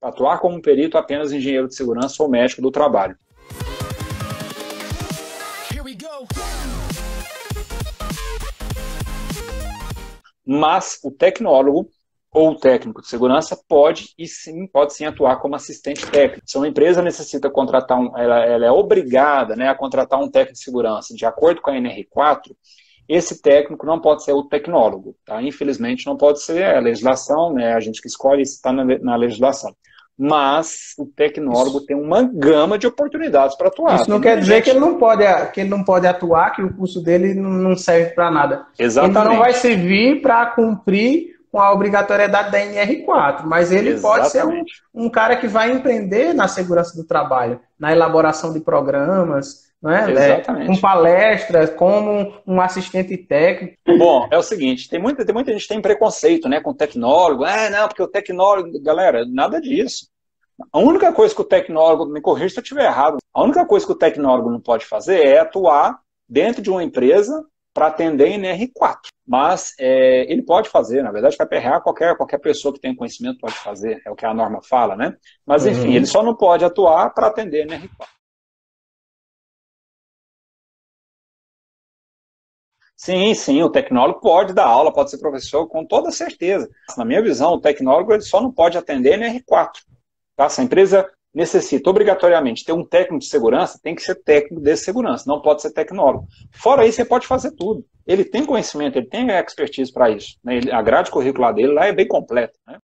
atuar como perito apenas engenheiro de segurança ou médico do trabalho. Mas o tecnólogo ou técnico de segurança pode sim atuar como assistente técnico. Se uma empresa necessita contratar ela é obrigada, né, a contratar um técnico de segurança, de acordo com a NR 4, esse técnico não pode ser o tecnólogo, tá? Infelizmente não pode ser, é a legislação, né, a gente que escolhe está na legislação. Mas o tecnólogo tem uma gama de oportunidades para atuar. Isso não quer dizer que ele não pode atuar, que o curso dele não serve para nada. Exatamente. Então não vai servir para cumprir com a obrigatoriedade da NR4, mas ele pode ser um cara que vai empreender na segurança do trabalho, na elaboração de programas, não é? Exatamente. Com palestras, como um assistente técnico. Bom, é o seguinte, tem muita gente que tem preconceito, né, com tecnólogo. Ah, não, porque o tecnólogo... Galera, nada disso. A única coisa que o tecnólogo... Me corrija se eu estiver errado. A única coisa que o tecnólogo não pode fazer é atuar dentro de uma empresa para atender NR4. Mas ele pode fazer, na verdade, para PRA, qualquer pessoa que tem conhecimento pode fazer, é o que a norma fala, né? Mas, enfim, ele só não pode atuar para atender NR4. Sim, o tecnólogo pode dar aula, pode ser professor, com toda certeza. Na minha visão, o tecnólogo ele só não pode atender NR4. Tá? Se a empresa necessita obrigatoriamente ter um técnico de segurança, tem que ser técnico de segurança, não pode ser tecnólogo. Fora isso, ele pode fazer tudo. Ele tem conhecimento, ele tem expertise para isso, né? A grade curricular dele lá é bem completa, né?